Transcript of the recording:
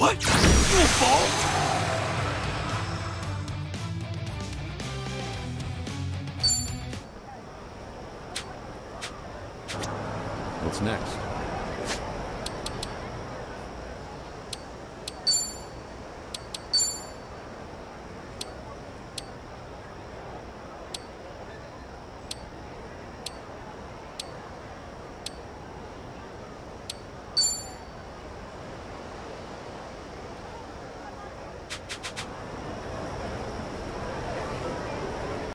What? Your fault?